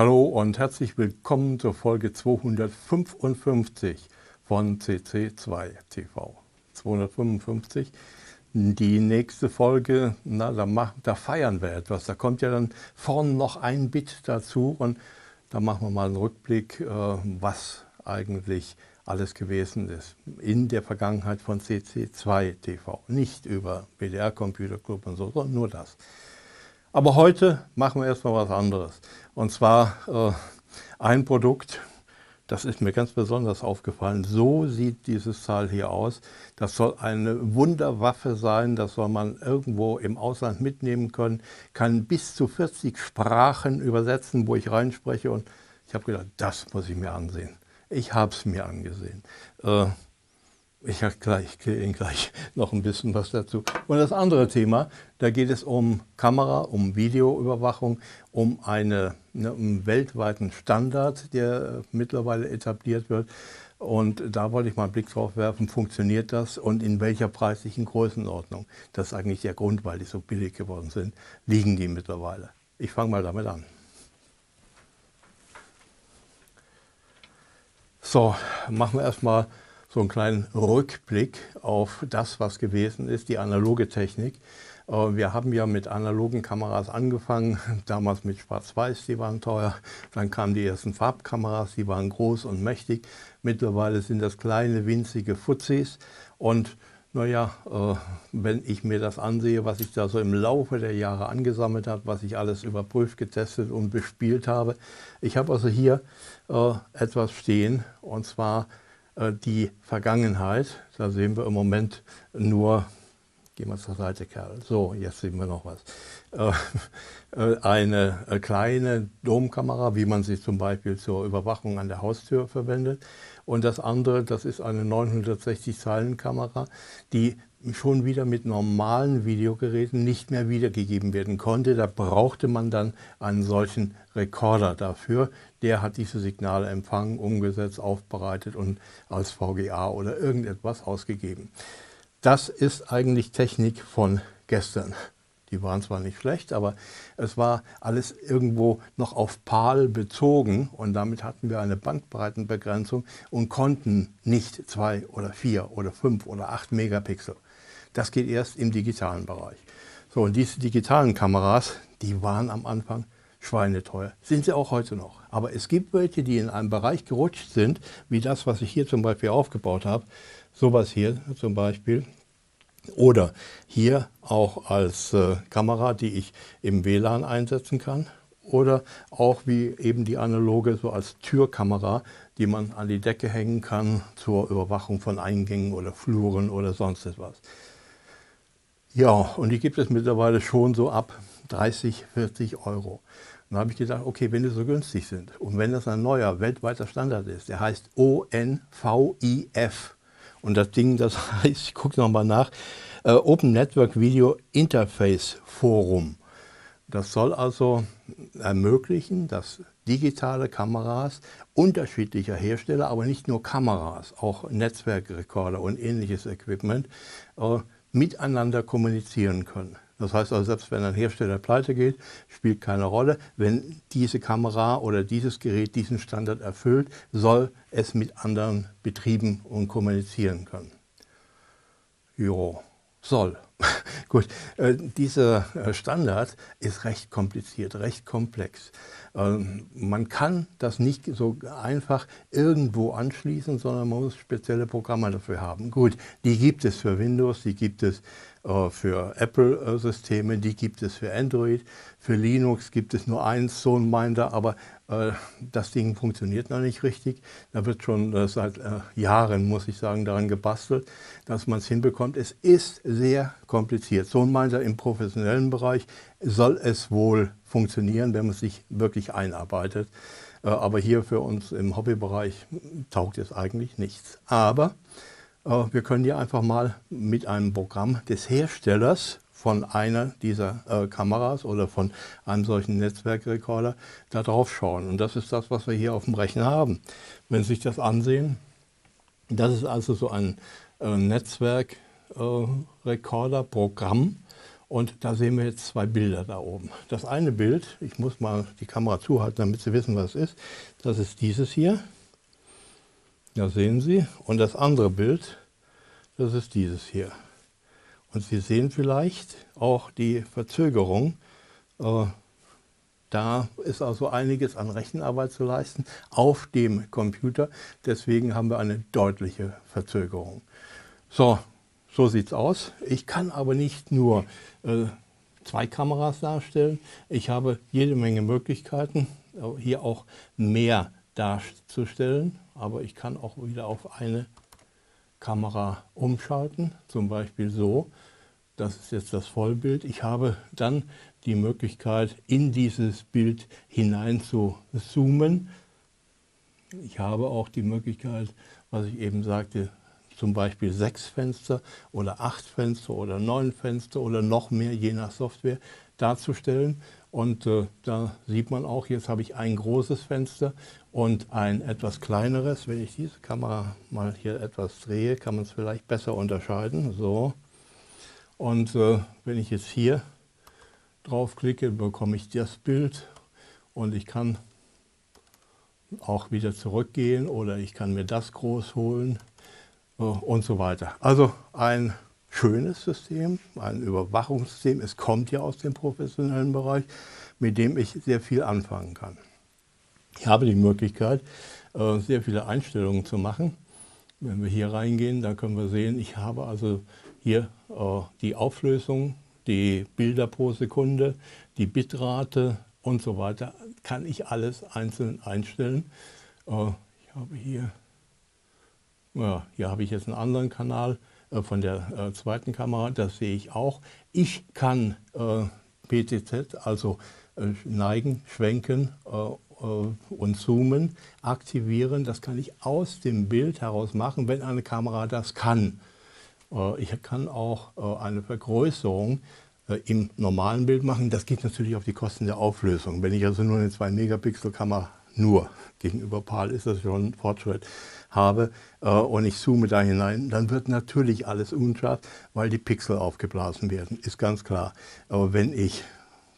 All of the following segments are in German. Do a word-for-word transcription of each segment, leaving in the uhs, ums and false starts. Hallo und herzlich willkommen zur Folge zweihundertfünfundfünfzig von C C zwei T V. zweihundertfünfundfünfzig, die nächste Folge, na, da, machen, da feiern wir etwas. Da kommt ja dann vorne noch ein Bit dazu und da machen wir mal einen Rückblick, was eigentlich alles gewesen ist in der Vergangenheit von C C zwei T V. Nicht über W D R Computerclub und so, sondern nur das. Aber heute machen wir erstmal was anderes. Und zwar äh, ein Produkt, das ist mir ganz besonders aufgefallen. So sieht dieses Teil hier aus. Das soll eine Wunderwaffe sein. Das soll man irgendwo im Ausland mitnehmen können. Kann bis zu vierzig Sprachen übersetzen, wo ich reinspreche. Und ich habe gedacht, das muss ich mir ansehen. Ich habe es mir angesehen. Äh, ich erkläre Ihnen gleich noch ein bisschen was dazu. Und das andere Thema, da geht es um Kamera, um Videoüberwachung, um eine, ne, einen weltweiten Standard, der mittlerweile etabliert wird. Und da wollte ich mal einen Blick drauf werfen, funktioniert das und in welcher preislichen Größenordnung? Das ist eigentlich der Grund, weil die so billig geworden sind, liegen die mittlerweile. Ich fange mal damit an. So, machen wir erstmal so einen kleinen Rückblick auf das, was gewesen ist, die analoge Technik. Wir haben ja mit analogen Kameras angefangen, damals mit Schwarz-Weiß, die waren teuer. Dann kamen die ersten Farbkameras, die waren groß und mächtig. Mittlerweile sind das kleine, winzige Fuzzis. Und naja, wenn ich mir das ansehe, was ich da so im Laufe der Jahre angesammelt habe, was ich alles überprüft, getestet und bespielt habe. Ich habe also hier etwas stehen, und zwar die Vergangenheit. Da sehen wir im Moment nur, gehen wir zur Seite, Kerl, so, jetzt sehen wir noch was. Eine kleine Domkamera, wie man sie zum Beispiel zur Überwachung an der Haustür verwendet. Und das andere, das ist eine neunhundertsechzig Zeilen Kamera, die schon wieder mit normalen Videogeräten nicht mehr wiedergegeben werden konnte. Da brauchte man dann einen solchen Rekorder dafür. Der hat diese Signale empfangen, umgesetzt, aufbereitet und als V G A oder irgendetwas ausgegeben. Das ist eigentlich Technik von gestern. Die waren zwar nicht schlecht, aber es war alles irgendwo noch auf PAL bezogen und damit hatten wir eine Bandbreitenbegrenzung und konnten nicht zwei oder vier oder fünf oder acht Megapixel. Das geht erst im digitalen Bereich. So, und diese digitalen Kameras, die waren am Anfang schweineteuer. Sind sie auch heute noch. Aber es gibt welche, die in einem Bereich gerutscht sind, wie das, was ich hier zum Beispiel aufgebaut habe. Sowas hier zum Beispiel. Oder hier auch als äh, Kamera, die ich im W LAN einsetzen kann. Oder auch wie eben die analoge, so als Türkamera, die man an die Decke hängen kann zur Überwachung von Eingängen oder Fluren oder sonst etwas. Ja, und die gibt es mittlerweile schon so ab dreißig, vierzig Euro. Dann habe ich gedacht, okay, wenn die so günstig sind und wenn das ein neuer weltweiter Standard ist, der heißt O N V I F. Und das Ding, das heißt, ich gucke nochmal nach, äh, Open Network Video Interface Forum. Das soll also ermöglichen, dass digitale Kameras unterschiedlicher Hersteller, aber nicht nur Kameras, auch Netzwerkrekorder und ähnliches Equipment, äh, miteinander kommunizieren können. Das heißt also, selbst wenn ein Hersteller pleite geht, spielt keine Rolle. Wenn diese Kamera oder dieses Gerät diesen Standard erfüllt, soll es mit anderen Betrieben und kommunizieren können. Jo, soll. Gut, äh, dieser Standard ist recht kompliziert, recht komplex. Ähm, man kann das nicht so einfach irgendwo anschließen, sondern man muss spezielle Programme dafür haben. Gut, die gibt es für Windows, die gibt es äh, für Apple-Systeme, die gibt es für Android, für Linux gibt es nur eins, Zone-Minder, aber äh, das Ding funktioniert noch nicht richtig. Da wird schon äh, seit äh, Jahren, muss ich sagen, daran gebastelt, dass man es hinbekommt. Es ist sehr kompliziert. Zone-Minder im professionellen Bereich soll es wohl funktionieren, wenn man sich wirklich einarbeitet. Aber hier für uns im Hobbybereich taugt es eigentlich nichts. Aber wir können hier einfach mal mit einem Programm des Herstellers von einer dieser Kameras oder von einem solchen Netzwerkrekorder da drauf schauen. Und das ist das, was wir hier auf dem Rechner haben. Wenn Sie sich das ansehen, das ist also so ein Netzwerkrekorder-Programm. Und da sehen wir jetzt zwei Bilder da oben. Das eine Bild, ich muss mal die Kamera zuhalten, damit Sie wissen, was es ist. Das ist dieses hier. Das sehen Sie. Und das andere Bild, das ist dieses hier. Und Sie sehen vielleicht auch die Verzögerung. Da ist also einiges an Rechenarbeit zu leisten auf dem Computer. Deswegen haben wir eine deutliche Verzögerung. So, so sieht es aus. Ich kann aber nicht nur äh, zwei Kameras darstellen. Ich habe jede Menge Möglichkeiten, hier auch mehr darzustellen. Aber ich kann auch wieder auf eine Kamera umschalten, zum Beispiel so. Das ist jetzt das Vollbild. Ich habe dann die Möglichkeit, in dieses Bild hinein zu zoomen. Ich habe auch die Möglichkeit, was ich eben sagte, zum Beispiel sechs Fenster oder acht Fenster oder neun Fenster oder noch mehr, je nach Software, darzustellen. Und äh, da sieht man auch, jetzt habe ich ein großes Fenster und ein etwas kleineres. Wenn ich diese Kamera mal hier etwas drehe, kann man es vielleicht besser unterscheiden. So. Und äh, wenn ich jetzt hier draufklicke, bekomme ich das Bild und ich kann auch wieder zurückgehen oder ich kann mir das groß holen äh, und so weiter. Also ein schönes System, ein Überwachungssystem. Es kommt ja aus dem professionellen Bereich, mit dem ich sehr viel anfangen kann. Ich habe die Möglichkeit, äh, sehr viele Einstellungen zu machen. Wenn wir hier reingehen, dann können wir sehen, ich habe also hier äh, die Auflösung, die Bilder pro Sekunde, die Bitrate und so weiter, kann ich alles einzeln einstellen. Äh, ich habe hier, ja, hier habe ich jetzt einen anderen Kanal äh, von der äh, zweiten Kamera, das sehe ich auch. Ich kann äh, P T Z, also äh, neigen, schwenken äh, äh, und zoomen, aktivieren. Das kann ich aus dem Bild heraus machen, wenn eine Kamera das kann. Ich kann auch eine Vergrößerung im normalen Bild machen. Das geht natürlich auf die Kosten der Auflösung. Wenn ich also nur eine zwei Megapixel Kamera nur gegenüber PAL, ist das schon ein Fortschritt, habe und ich zoome da hinein, dann wird natürlich alles unscharf, weil die Pixel aufgeblasen werden, ist ganz klar. Aber wenn ich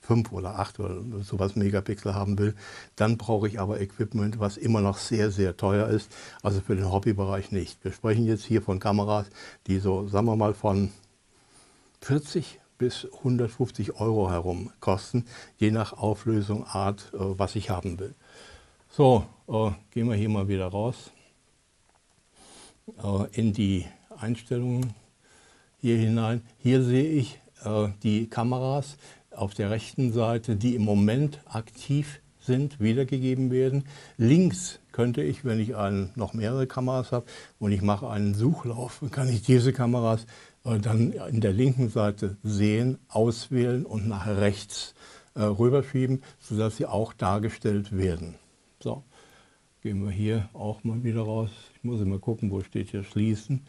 fünf oder acht oder sowas Megapixel haben will, dann brauche ich aber Equipment, was immer noch sehr, sehr teuer ist, also für den Hobbybereich nicht. Wir sprechen jetzt hier von Kameras, die so, sagen wir mal, von vierzig bis hundertfünfzig Euro herum kosten, je nach Auflösung, Art, was ich haben will. So, äh, gehen wir hier mal wieder raus äh, in die Einstellungen hier hinein. Hier sehe ich äh, die Kameras auf der rechten Seite, die im Moment aktiv sind, wiedergegeben werden. Links könnte ich, wenn ich einen, noch mehrere Kameras habe und ich mache einen Suchlauf, kann ich diese Kameras äh, dann in der linken Seite sehen, auswählen und nach rechts äh, rüberschieben, sodass sie auch dargestellt werden. So, gehen wir hier auch mal wieder raus. Ich muss immer gucken, wo steht hier schließen.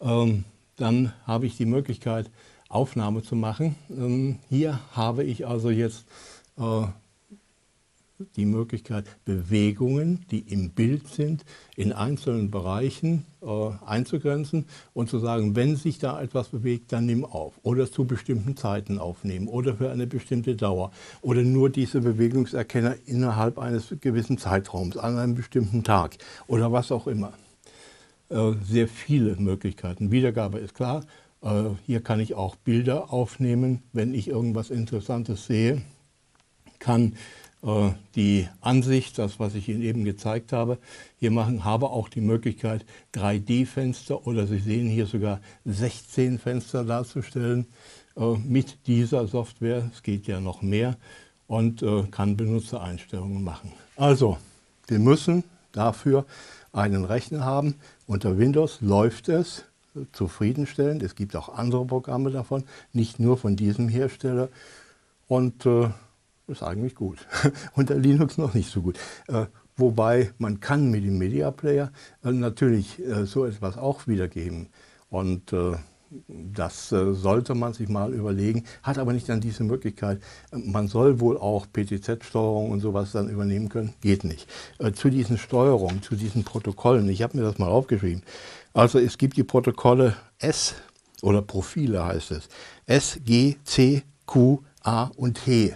Ähm, dann habe ich die Möglichkeit, Aufnahme zu machen. Ähm, hier habe ich also jetzt äh, die Möglichkeit, Bewegungen, die im Bild sind, in einzelnen Bereichen äh, einzugrenzen und zu sagen, wenn sich da etwas bewegt, dann nimm auf. Oder zu bestimmten Zeiten aufnehmen oder für eine bestimmte Dauer. Oder nur diese Bewegungserkenner innerhalb eines gewissen Zeitraums, an einem bestimmten Tag oder was auch immer. Äh, sehr viele Möglichkeiten. Wiedergabe ist klar. Hier kann ich auch Bilder aufnehmen, wenn ich irgendwas Interessantes sehe. Kann äh, die Ansicht, das was ich Ihnen eben gezeigt habe, hier machen. Habe auch die Möglichkeit, drei D Fenster oder Sie sehen hier sogar sechzehn Fenster darzustellen äh, mit dieser Software. Es geht ja noch mehr und äh, kann Benutzereinstellungen machen. Also, wir müssen dafür einen Rechner haben. Unter Windows läuft es zufriedenstellend. Es gibt auch andere Programme davon, nicht nur von diesem Hersteller. Und äh, ist eigentlich gut. Unter Linux noch nicht so gut. Äh, wobei man kann mit dem Media Player äh, natürlich äh, so etwas auch wiedergeben. Und äh, das äh, sollte man sich mal überlegen, hat aber nicht dann diese Möglichkeit. Man soll wohl auch P T Z-Steuerung und sowas dann übernehmen können. Geht nicht. Äh, zu diesen Steuerungen, zu diesen Protokollen, ich habe mir das mal aufgeschrieben. Also es gibt die Protokolle S oder Profile heißt es. S, G, C, Q, A und H. Äh,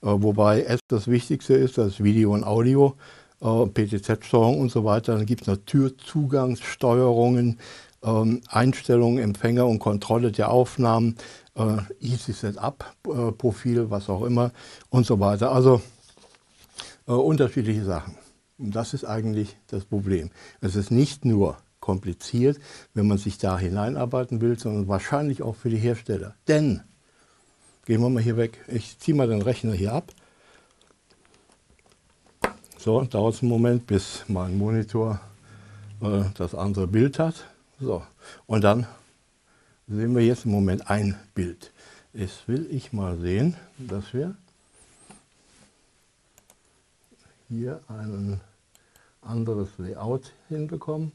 wobei S das Wichtigste ist, das Video und Audio, äh, P T Z-Steuerung und so weiter. Dann gibt es natürlich Zugangssteuerungen, ähm, Einstellungen, Empfänger und Kontrolle der Aufnahmen, äh, Easy Setup-Profil, äh, was auch immer und so weiter. Also äh, unterschiedliche Sachen. Und das ist eigentlich das Problem. Es ist nicht nur kompliziert, wenn man sich da hineinarbeiten will, sondern wahrscheinlich auch für die Hersteller. Denn, gehen wir mal hier weg, ich ziehe mal den Rechner hier ab. So, dauert es einen Moment, bis mein Monitor äh, das andere Bild hat. So, und dann sehen wir jetzt im Moment ein Bild. Jetzt will ich mal sehen, dass wir hier ein anderes Layout hinbekommen.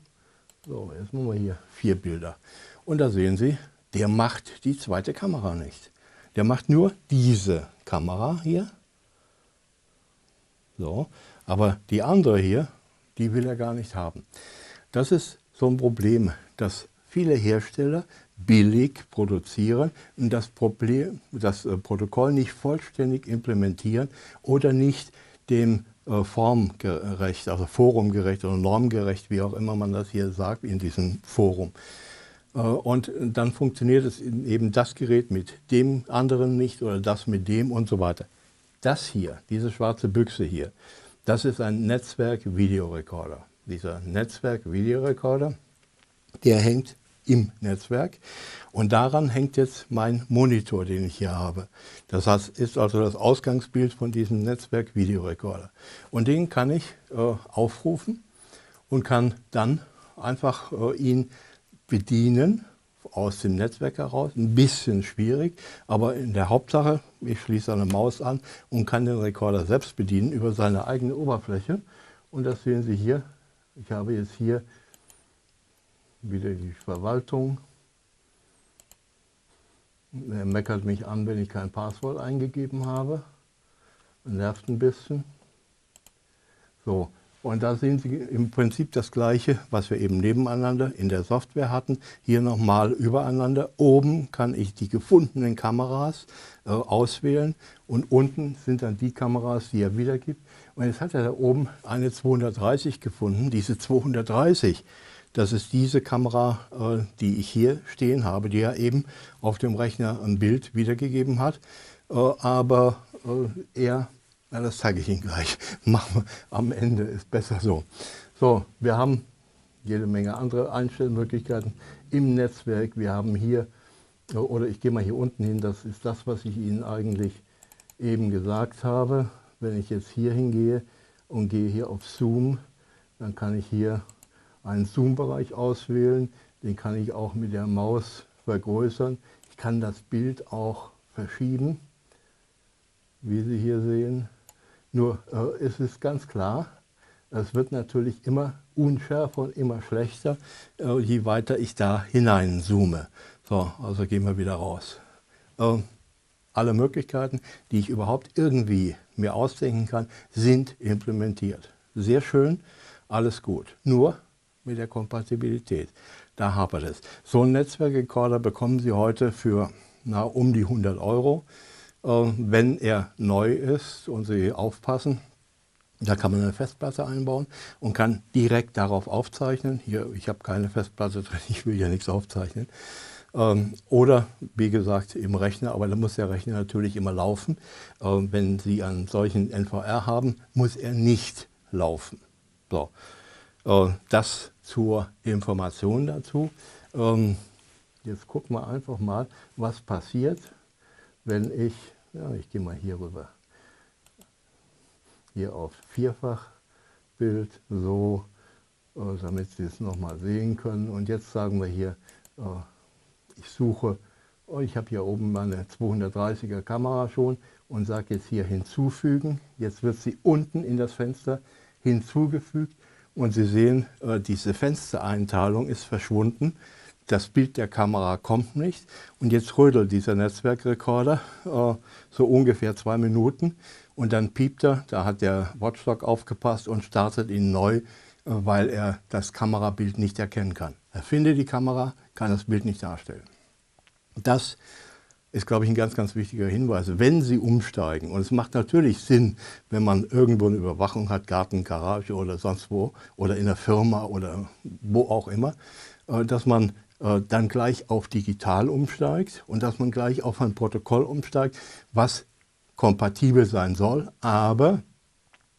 So, jetzt machen wir hier vier Bilder. Und da sehen Sie, der macht die zweite Kamera nicht. Der macht nur diese Kamera hier. So, aber die andere hier, die will er gar nicht haben. Das ist so ein Problem, dass viele Hersteller billig produzieren und das, Problem, das äh, Protokoll nicht vollständig implementieren oder nicht dem formgerecht, also forumgerecht oder normgerecht, wie auch immer man das hier sagt in diesem Forum. Und dann funktioniert es eben das Gerät mit dem anderen nicht oder das mit dem und so weiter. Das hier, diese schwarze Büchse hier, das ist ein Netzwerk-Videorekorder. Dieser Netzwerk-Videorekorder, der hängt im Netzwerk und daran hängt jetzt mein Monitor, den ich hier habe. Das heißt, ist also das Ausgangsbild von diesem Netzwerk-Videorekorder. Und den kann ich äh, aufrufen und kann dann einfach äh, ihn bedienen aus dem Netzwerk heraus. Ein bisschen schwierig, aber in der Hauptsache, ich schließe eine Maus an und kann den Rekorder selbst bedienen über seine eigene Oberfläche. Und das sehen Sie hier. Ich habe jetzt hier wieder die Verwaltung. Er meckert mich an, wenn ich kein Passwort eingegeben habe. Nervt ein bisschen. So, und da sehen Sie im Prinzip das Gleiche, was wir eben nebeneinander in der Software hatten. Hier nochmal übereinander. Oben kann ich die gefundenen Kameras äh, auswählen und unten sind dann die Kameras, die er wiedergibt. Und jetzt hat er da oben eine zweihundertdreißig gefunden, diese zweihundertdreißig. Das ist diese Kamera, äh, die ich hier stehen habe, die ja eben auf dem Rechner ein Bild wiedergegeben hat. Äh, aber äh, er, na, das zeige ich Ihnen gleich, machen wir am Ende, ist besser so. So, wir haben jede Menge andere Einstellmöglichkeiten im Netzwerk. Wir haben hier, äh, oder ich gehe mal hier unten hin, das ist das, was ich Ihnen eigentlich eben gesagt habe. Wenn ich jetzt hier hingehe und gehe hier auf Zoom, dann kann ich hier einen Zoom-Bereich auswählen, den kann ich auch mit der Maus vergrößern. Ich kann das Bild auch verschieben, wie Sie hier sehen. Nur äh, es ist ganz klar, es wird natürlich immer unschärfer und immer schlechter, äh, je weiter ich da hinein zoome. So, also gehen wir wieder raus. Äh, alle Möglichkeiten, die ich überhaupt irgendwie mir ausdenken kann, sind implementiert. Sehr schön, alles gut. Nur mit der Kompatibilität. Da hapert es. So ein Netzwerkrekorder bekommen Sie heute für na, um die hundert Euro. Äh, wenn er neu ist und Sie aufpassen, da kann man eine Festplatte einbauen und kann direkt darauf aufzeichnen. Hier, ich habe keine Festplatte drin, ich will ja nichts aufzeichnen. Ähm, oder, wie gesagt, im Rechner, aber da muss der Rechner natürlich immer laufen. Ähm, wenn Sie einen solchen N V R haben, muss er nicht laufen. So. Äh, das zur Information dazu. Ähm, jetzt gucken wir einfach mal, was passiert, wenn ich, ja, ich gehe mal hier rüber, hier auf Vierfachbild, so, äh, damit Sie es nochmal sehen können. Und jetzt sagen wir hier, äh, ich suche, oh, ich habe hier oben meine zweihundertdreißiger Kamera schon und sage jetzt hier hinzufügen. Jetzt wird sie unten in das Fenster hinzugefügt. Und Sie sehen, diese Fenstereinteilung ist verschwunden. Das Bild der Kamera kommt nicht. Und jetzt rödelt dieser Netzwerkrekorder so ungefähr zwei Minuten. Und dann piept er, da hat der Watchdog aufgepasst und startet ihn neu, weil er das Kamerabild nicht erkennen kann. Er findet die Kamera, kann das Bild nicht darstellen. Das ist, glaube ich, ein ganz, ganz wichtiger Hinweis, wenn Sie umsteigen. Und es macht natürlich Sinn, wenn man irgendwo eine Überwachung hat, Garten, Garage oder sonst wo, oder in der Firma oder wo auch immer, dass man dann gleich auf digital umsteigt und dass man gleich auf ein Protokoll umsteigt, was kompatibel sein soll. Aber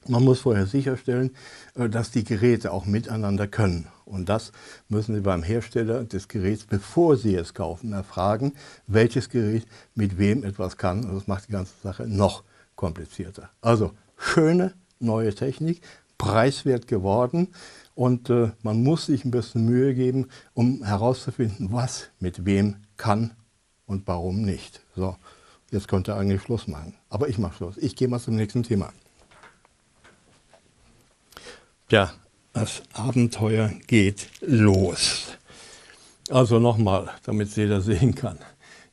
man muss vorher sicherstellen, dass die Geräte auch miteinander können. Und das müssen Sie beim Hersteller des Geräts, bevor Sie es kaufen, erfragen, welches Gerät mit wem etwas kann. Und das macht die ganze Sache noch komplizierter. Also schöne neue Technik, preiswert geworden. Und äh, man muss sich ein bisschen Mühe geben, um herauszufinden, was mit wem kann und warum nicht. So, jetzt könnte er eigentlich Schluss machen. Aber ich mache Schluss. Ich gehe mal zum nächsten Thema. Ja, das Abenteuer geht los. Also nochmal, damit es jeder sehen kann.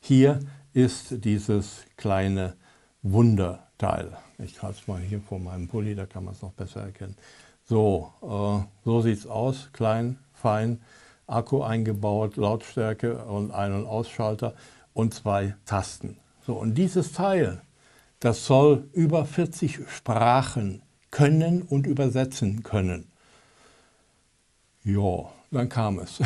Hier ist dieses kleine Wunderteil. Ich halte es mal hier vor meinem Pulli, da kann man es noch besser erkennen. So, äh, so sieht es aus, klein, fein, Akku eingebaut, Lautstärke und Ein- und Ausschalter und zwei Tasten. So, und dieses Teil, das soll über vierzig Sprachen können und übersetzen können. Ja, dann kam es.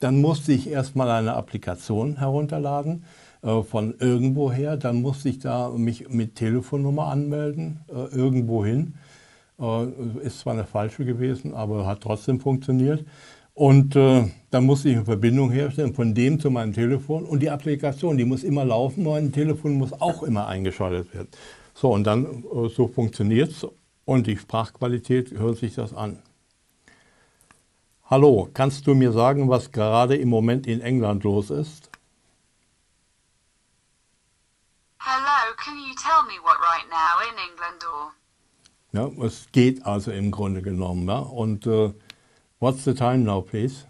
Dann musste ich erstmal eine Applikation herunterladen äh, von irgendwoher. Dann musste ich da mich mit Telefonnummer anmelden, äh, irgendwohin. Äh, ist zwar eine falsche gewesen, aber hat trotzdem funktioniert. Und äh, dann musste ich eine Verbindung herstellen von dem zu meinem Telefon. Und die Applikation, die muss immer laufen, mein Telefon muss auch immer eingeschaltet werden. So, und dann äh, so funktioniert es. Und die Sprachqualität, hört sich das an. Hallo, kannst du mir sagen, was gerade im Moment in England los ist? Hello, can you tell me what right now in England or? Ja, es geht also im Grunde genommen. Ja? Und uh, what's the time now, please?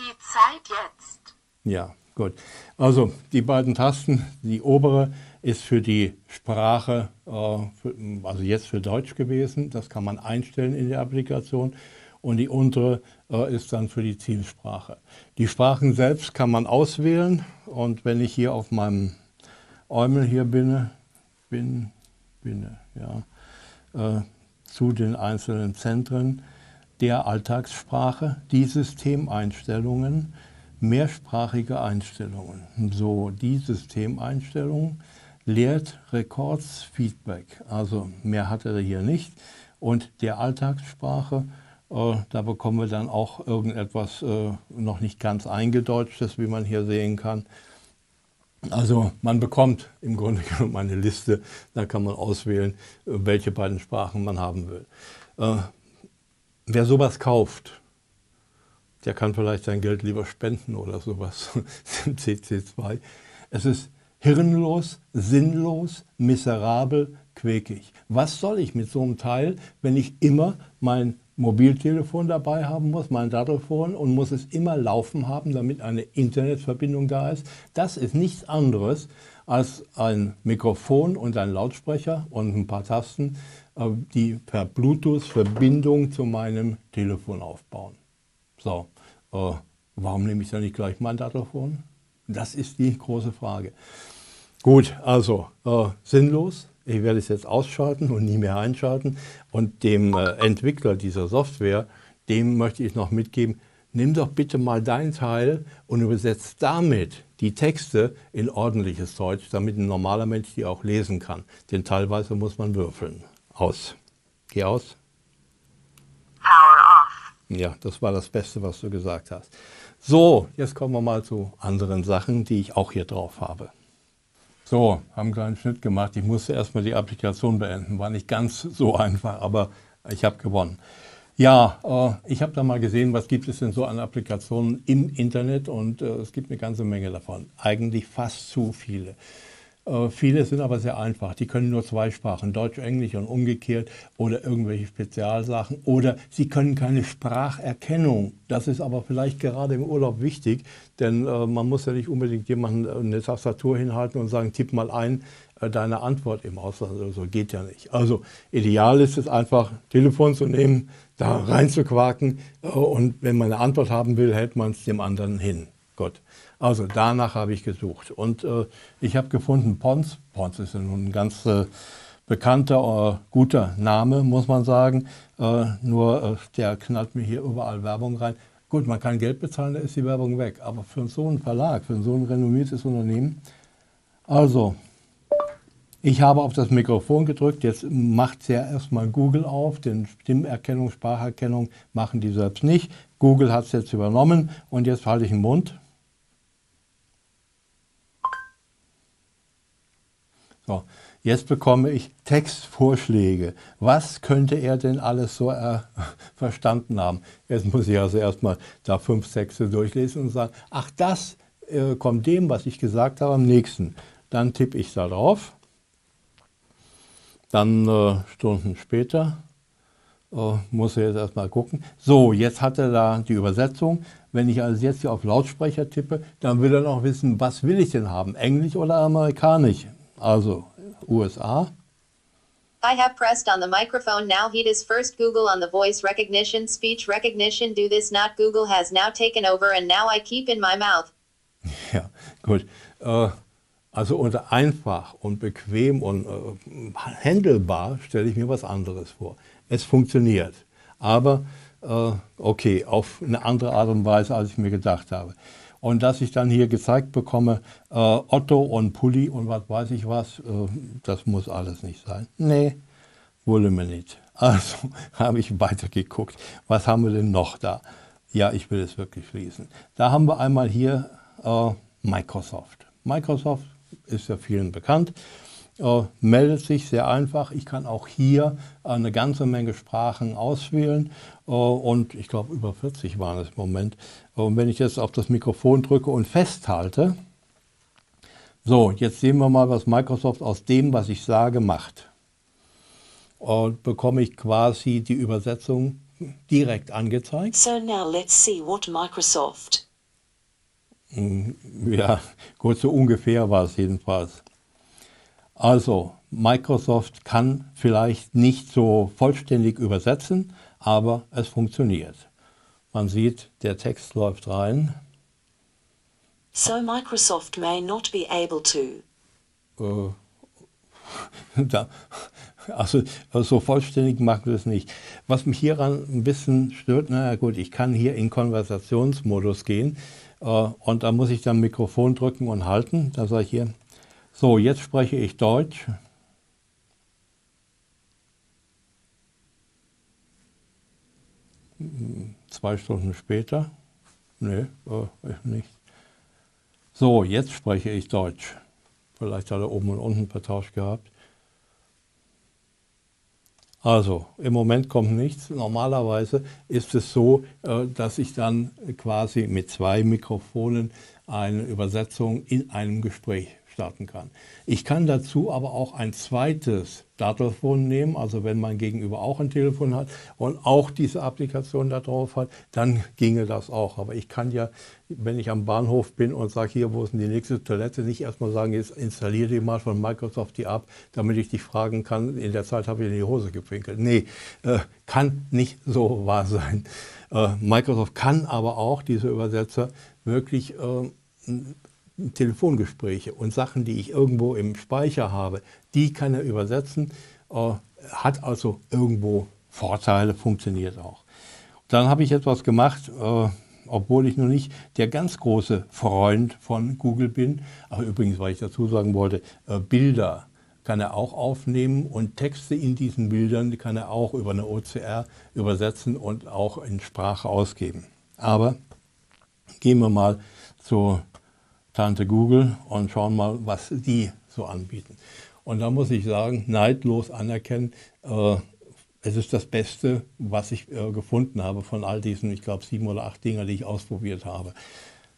Die Zeit jetzt. Ja, gut. Also die beiden Tasten, die obere ist für die Sprache, also jetzt für Deutsch gewesen, das kann man einstellen in der Applikation, und die untere ist dann für die Zielsprache. Die Sprachen selbst kann man auswählen, und wenn ich hier auf meinem Äumel hier bin, bin, bin ja, äh, zu den einzelnen Zentren der Alltagssprache, die Systemeinstellungen, mehrsprachige Einstellungen. So, die Systemeinstellungen lehrt Records Feedback. Also mehr hat er hier nicht. Und der Alltagssprache, äh, da bekommen wir dann auch irgendetwas äh, noch nicht ganz eingedeutschtes, wie man hier sehen kann. Also man bekommt im Grunde genommen eine Liste, da kann man auswählen, welche beiden Sprachen man haben will. Äh, wer sowas kauft, der kann vielleicht sein Geld lieber spenden oder sowas im C C zwei. Es ist hirnlos, sinnlos, miserabel, quäkig. Was soll ich mit so einem Teil, wenn ich immer mein Mobiltelefon dabei haben muss, mein Dattelfon, und muss es immer laufen haben, damit eine Internetverbindung da ist? Das ist nichts anderes als ein Mikrofon und ein Lautsprecher und ein paar Tasten, die per Bluetooth Verbindung zu meinem Telefon aufbauen. So, äh, warum nehme ich da nicht gleich mein Dattelfon? Das ist die große Frage. Gut, also äh, sinnlos. Ich werde es jetzt ausschalten und nie mehr einschalten. Und dem äh, Entwickler dieser Software, dem möchte ich noch mitgeben, nimm doch bitte mal dein Teil und übersetzt damit die Texte in ordentliches Deutsch, damit ein normaler Mensch die auch lesen kann. Denn teilweise muss man würfeln. Aus. Geh aus. Power off. Ja, das war das Beste, was du gesagt hast. So, jetzt kommen wir mal zu anderen Sachen, die ich auch hier drauf habe. So, haben einen kleinen Schnitt gemacht. Ich musste erstmal die Applikation beenden. War nicht ganz so einfach, aber ich habe gewonnen. Ja, äh, ich habe da mal gesehen, was gibt es denn so an Applikationen im Internet, und äh, es gibt eine ganze Menge davon. Eigentlich fast zu viele. Viele sind aber sehr einfach. Die können nur zwei Sprachen, Deutsch, Englisch und umgekehrt, oder irgendwelche Spezialsachen. Oder sie können keine Spracherkennung. Das ist aber vielleicht gerade im Urlaub wichtig, denn äh, man muss ja nicht unbedingt jemanden eine Tastatur hinhalten und sagen, tipp mal ein, äh, deine Antwort im Ausland oder so, geht ja nicht. Also ideal ist es einfach, Telefon zu nehmen, da reinzuquaken äh, und wenn man eine Antwort haben will, hält man es dem anderen hin. Gut. Also danach habe ich gesucht und äh, ich habe gefunden Pons. Pons ist ja nun ein ganz äh, bekannter, äh, guter Name, muss man sagen. Äh, nur äh, der knallt mir hier überall Werbung rein. Gut, man kann Geld bezahlen, da ist die Werbung weg. Aber für so einen Verlag, für so ein renommiertes Unternehmen. Also, ich habe auf das Mikrofon gedrückt. Jetzt macht es ja erstmal Google auf. Denn Stimmerkennung, Spracherkennung machen die selbst nicht. Google hat es jetzt übernommen. Und jetzt halte ich den Mund. So, jetzt bekomme ich Textvorschläge. Was könnte er denn alles so äh, verstanden haben? Jetzt muss ich also erstmal da fünf Texte durchlesen und sagen, ach, das äh, kommt dem, was ich gesagt habe, am nächsten. Dann tippe ich da drauf. Dann äh, Stunden später äh, muss er jetzt erstmal gucken. So, jetzt hat er da die Übersetzung. Wenn ich also jetzt hier auf Lautsprecher tippe, dann will er noch wissen, was will ich denn haben? Englisch oder amerikanisch? Also U S A. I have pressed on the microphone now. He does first Google on the voice recognition, speech recognition, do this not. Google has now taken over and now I keep in my mouth. Ja, gut. Äh, also unter einfach und bequem und äh, handelbar stelle ich mir was anderes vor. Es funktioniert, aber äh, okay, auf eine andere Art und Weise, als ich mir gedacht habe. Und dass ich dann hier gezeigt bekomme, äh, Otto und Pulli und was weiß ich was, äh, das muss alles nicht sein. Nee, wollen wir nicht. Also habe ich weitergeguckt. Was haben wir denn noch da? Ja, ich will es wirklich schließen. Da haben wir einmal hier äh, Microsoft. Microsoft ist ja vielen bekannt, äh, meldet sich sehr einfach. Ich kann auch hier äh, eine ganze Menge Sprachen auswählen. Und ich glaube, über vierzig waren es im Moment. Und wenn ich jetzt auf das Mikrofon drücke und festhalte, so, jetzt sehen wir mal, was Microsoft aus dem, was ich sage, macht. Und bekomme ich quasi die Übersetzung direkt angezeigt. So, now let's see what Microsoft. Ja, gut, so ungefähr war es jedenfalls. Also, Microsoft kann vielleicht nicht so vollständig übersetzen, aber es funktioniert. Man sieht, der Text läuft rein. So Microsoft may not be able to. Äh, da, also, also so vollständig machen wir es nicht. Was mich hieran ein bisschen stört, naja gut, ich kann hier in Konversationsmodus gehen äh, und da muss ich dann Mikrofon drücken und halten. Da sage ich hier, so jetzt spreche ich Deutsch. Zwei Stunden später? Nee, äh, nicht. So, jetzt spreche ich Deutsch. Vielleicht hat er oben und unten vertauscht gehabt. Also, im Moment kommt nichts. Normalerweise ist es so, äh, dass ich dann quasi mit zwei Mikrofonen eine Übersetzung in einem Gespräch starten kann. Ich kann dazu aber auch ein zweites Dattelfon nehmen, also wenn mein Gegenüber auch ein Telefon hat und auch diese Applikation da drauf hat, dann ginge das auch. Aber ich kann ja, wenn ich am Bahnhof bin und sage, hier, wo ist denn die nächste Toilette, nicht erstmal sagen, jetzt installiere die mal von Microsoft die App, damit ich dich fragen kann, in der Zeit habe ich in die Hose gepinkelt. Nee, äh, kann nicht so wahr sein. Äh, Microsoft kann aber auch, diese Übersetzer, wirklich äh, Telefongespräche und Sachen, die ich irgendwo im Speicher habe, die kann er übersetzen, äh, hat also irgendwo Vorteile, funktioniert auch. Dann habe ich etwas gemacht, äh, obwohl ich noch nicht der ganz große Freund von Google bin, aber übrigens, weil ich dazu sagen wollte, äh, Bilder kann er auch aufnehmen und Texte in diesen Bildern kann er auch über eine O C R übersetzen und auch in Sprache ausgeben. Aber gehen wir mal zu Tante Google und schauen mal, was die so anbieten. Und da muss ich sagen, neidlos anerkennen, äh, es ist das Beste, was ich äh, gefunden habe von all diesen, ich glaube, sieben oder acht Dinger, die ich ausprobiert habe.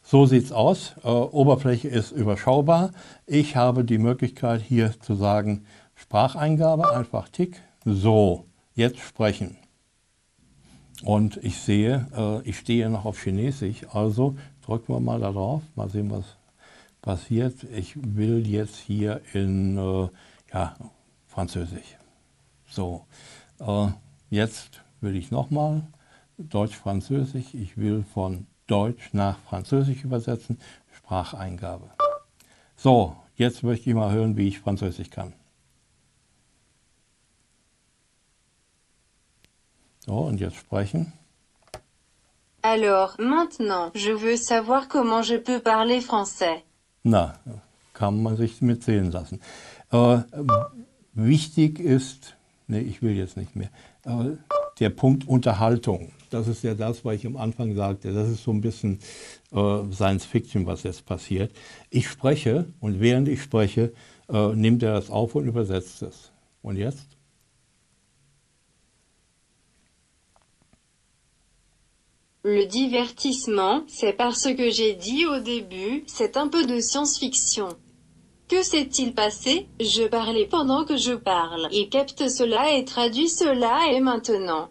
So sieht es aus. Äh, Oberfläche ist überschaubar. Ich habe die Möglichkeit, hier zu sagen, Spracheingabe, einfach Tick. So, jetzt sprechen. Und ich sehe, äh, ich stehe noch auf Chinesisch, also drücken wir mal da drauf, mal sehen, was passiert. Ich will jetzt hier in äh, ja, Französisch. So, äh, jetzt will ich nochmal Deutsch-Französisch. Ich will von Deutsch nach Französisch übersetzen. Spracheingabe. So, jetzt möchte ich mal hören, wie ich Französisch kann. So, und jetzt sprechen. Alors, maintenant, je veux savoir comment je peux parler français. Na, kann man sich mitzählen lassen. Äh, wichtig ist, nee, ich will jetzt nicht mehr, äh, der Punkt Unterhaltung. Das ist ja das, was ich am Anfang sagte. Das ist so ein bisschen äh, Science Fiction, was jetzt passiert. Ich spreche und während ich spreche, äh, nimmt er das auf und übersetzt es. Und jetzt? Le divertissement, c'est parce que j'ai dit au début, c'est un peu de science-fiction. Que s'est-il passé? Je parlais pendant que je parle. Il capte cela et traduit cela et maintenant.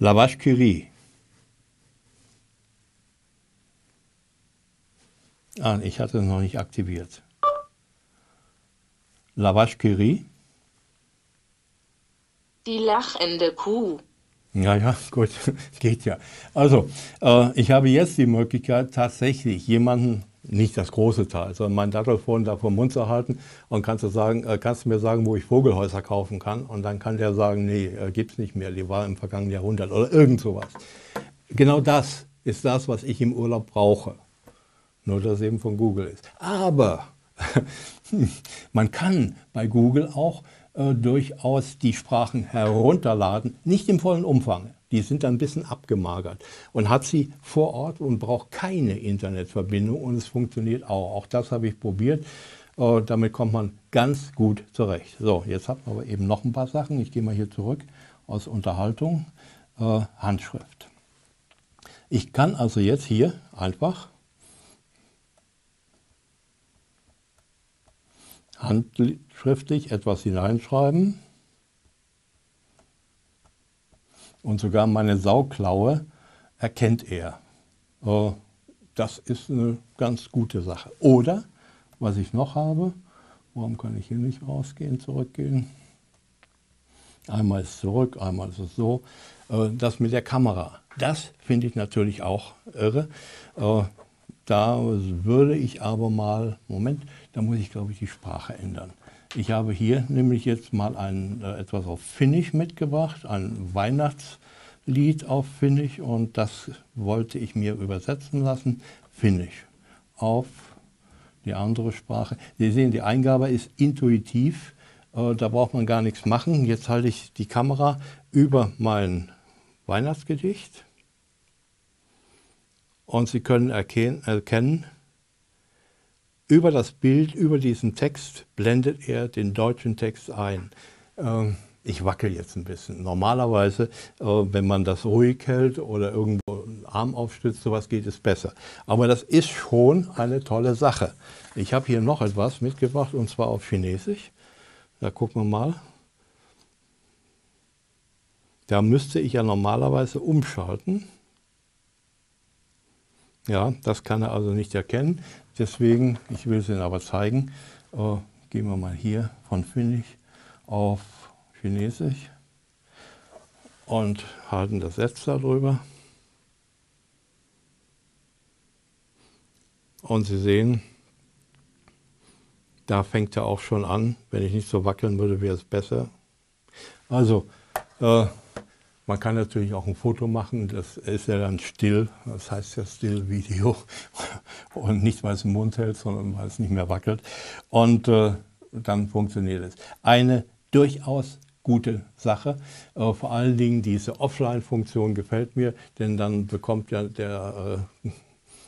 La vache qui rit. Ah, ich hatte es noch nicht aktiviert. La vache qui rit. Die lachende Kuh. Ja, ja, gut, geht ja. Also, äh, ich habe jetzt die Möglichkeit, tatsächlich jemanden, nicht das große Teil, sondern mein Dattelfon da vom Mund zu halten und kannst du, sagen, äh, kannst du mir sagen, wo ich Vogelhäuser kaufen kann. Und dann kann der sagen, nee, äh, gibt's nicht mehr, die war im vergangenen Jahrhundert oder irgend sowas. Genau das ist das, was ich im Urlaub brauche. Nur, dass es eben von Google ist. Aber man kann bei Google auch Äh, durchaus die Sprachen herunterladen, nicht im vollen Umfang. Die sind dann ein bisschen abgemagert und hat sie vor Ort und braucht keine Internetverbindung und es funktioniert auch. Auch das habe ich probiert. Äh, damit kommt man ganz gut zurecht. So, jetzt hat man aber eben noch ein paar Sachen. Ich gehe mal hier zurück aus Unterhaltung. Äh, Handschrift. Ich kann also jetzt hier einfach handschriftlich etwas hineinschreiben und sogar meine Sauklaue erkennt er. Das ist eine ganz gute Sache. Oder, was ich noch habe, warum kann ich hier nicht rausgehen, zurückgehen? Einmal ist es zurück, einmal ist es so. Das mit der Kamera, das finde ich natürlich auch irre. Da würde ich aber mal, Moment, da muss ich, glaube ich, die Sprache ändern. Ich habe hier nämlich jetzt mal ein, äh, etwas auf Finnisch mitgebracht, ein Weihnachtslied auf Finnisch und das wollte ich mir übersetzen lassen, Finnisch, auf die andere Sprache. Sie sehen, die Eingabe ist intuitiv, äh, da braucht man gar nichts machen. Jetzt halte ich die Kamera über mein Weihnachtsgedicht. Und Sie können erken- erkennen, über das Bild, über diesen Text blendet er den deutschen Text ein. Ähm, ich wackel jetzt ein bisschen. Normalerweise, äh, wenn man das ruhig hält oder irgendwo einen Arm aufstützt, sowas geht es besser. Aber das ist schon eine tolle Sache. Ich habe hier noch etwas mitgebracht und zwar auf Chinesisch. Da gucken wir mal. Da müsste ich ja normalerweise umschalten. Ja, das kann er also nicht erkennen. Deswegen, ich will es Ihnen aber zeigen, äh, gehen wir mal hier von Finnisch auf Chinesisch und halten das Setz darüber. Und Sie sehen, da fängt er auch schon an. Wenn ich nicht so wackeln würde, wäre es besser. Also, äh, man kann natürlich auch ein Foto machen, das ist ja dann still, das heißt ja Still-Video und nicht, weil es im Mund hält, sondern weil es nicht mehr wackelt und äh, dann funktioniert es. Eine durchaus gute Sache, äh, vor allen Dingen diese Offline-Funktion gefällt mir, denn dann bekommt ja der äh,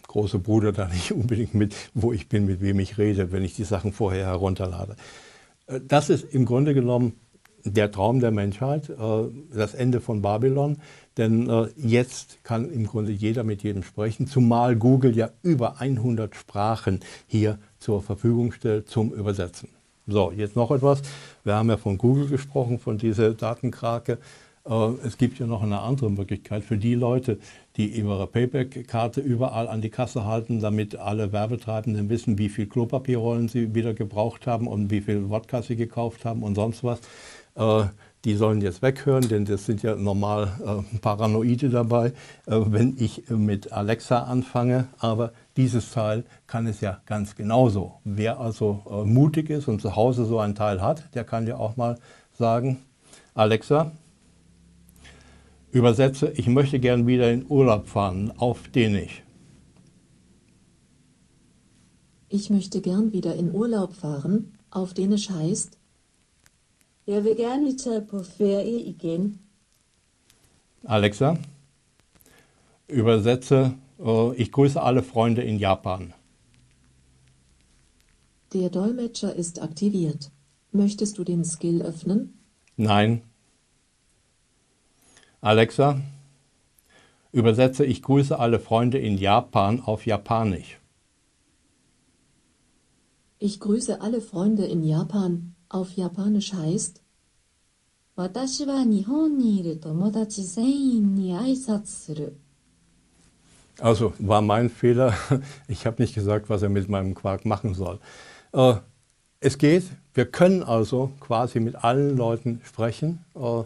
große Bruder da nicht unbedingt mit, wo ich bin, mit wem ich rede, wenn ich die Sachen vorher herunterlade. Äh, das ist im Grunde genommen der Traum der Menschheit, das Ende von Babylon, denn jetzt kann im Grunde jeder mit jedem sprechen, zumal Google ja über hundert Sprachen hier zur Verfügung stellt zum Übersetzen. So, jetzt noch etwas. Wir haben ja von Google gesprochen, von dieser Datenkrake. Es gibt ja noch eine andere Möglichkeit für die Leute, die ihre Payback-Karte überall an die Kasse halten, damit alle Werbetreibenden wissen, wie viel Klopapierrollen sie wieder gebraucht haben und wie viel Wodka sie gekauft haben und sonst was. Die sollen jetzt weghören, denn das sind ja normal äh, Paranoide dabei, äh, wenn ich äh, mit Alexa anfange. Aber dieses Teil kann es ja ganz genauso. Wer also äh, mutig ist und zu Hause so ein Teil hat, der kann ja auch mal sagen, Alexa, übersetze, ich möchte gern wieder in Urlaub fahren, auf Dänisch. Ich möchte gern wieder in Urlaub fahren, auf Dänisch heißt, jeg vil gerne tage på ferie igen. Alexa, übersetze, uh, ich grüße alle Freunde in Japan. Der Dolmetscher ist aktiviert. Möchtest du den Skill öffnen? Nein. Alexa, übersetze, ich grüße alle Freunde in Japan auf Japanisch. Ich grüße alle Freunde in Japan. Auf Japanisch heißt, Watashi wa Nihon ni iru tomodachi zenyin ni aisatsu suru. Also war mein Fehler. Ich habe nicht gesagt, was er mit meinem Quark machen soll. Äh, es geht, wir können also quasi mit allen Leuten sprechen. Äh,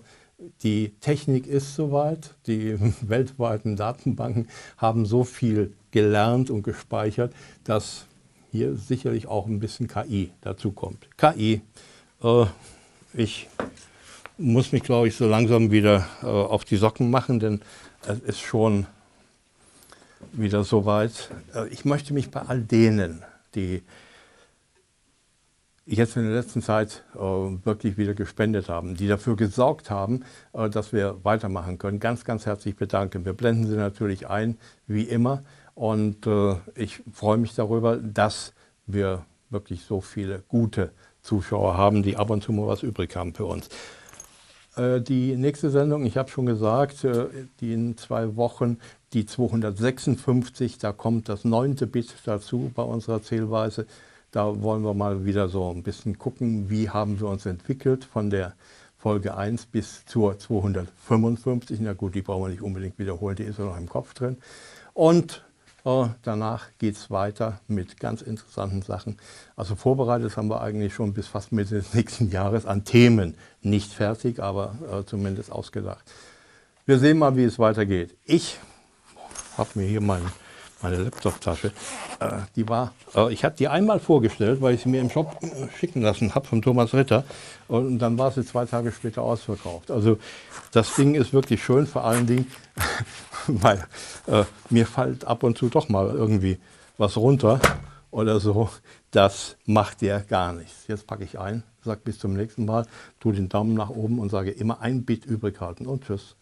die Technik ist soweit. Die weltweiten Datenbanken haben so viel gelernt und gespeichert, dass hier sicherlich auch ein bisschen K I dazu kommt. K I. Ich muss mich, glaube ich, so langsam wieder auf die Socken machen, denn es ist schon wieder soweit. Ich möchte mich bei all denen, die jetzt in der letzten Zeit wirklich wieder gespendet haben, die dafür gesorgt haben, dass wir weitermachen können, ganz, ganz herzlich bedanken. Wir blenden sie natürlich ein, wie immer. Und ich freue mich darüber, dass wir wirklich so viele gute Zuschauer haben, die ab und zu mal was übrig haben für uns. Äh, die nächste Sendung, ich habe schon gesagt, äh, die in zwei Wochen, die zweihundertsechsundfünfzig, da kommt das neunte Bit dazu bei unserer Zählweise. Da wollen wir mal wieder so ein bisschen gucken, wie haben wir uns entwickelt von der Folge eins bis zur zweihundertfünfundfünfzig. Na gut, die brauchen wir nicht unbedingt wiederholen, die ist ja noch im Kopf drin. Und Uh, danach geht es weiter mit ganz interessanten Sachen. Also vorbereitet haben wir eigentlich schon bis fast Mitte des nächsten Jahres an Themen. Nicht fertig, aber uh, zumindest ausgedacht. Wir sehen mal, wie es weitergeht. Ich habe mir hier mein, meine Laptop-Tasche. Uh, die war, uh, ich habe die einmal vorgestellt, weil ich sie mir im Shop schicken lassen habe von Thomas Ritter. Und dann war sie zwei Tage später ausverkauft. Also das Ding ist wirklich schön, vor allen Dingen, weil äh, mir fällt ab und zu doch mal irgendwie was runter oder so. Das macht der gar nichts. Jetzt packe ich ein, sage bis zum nächsten Mal, tue den Daumen nach oben und sage immer ein Bit übrig halten und tschüss.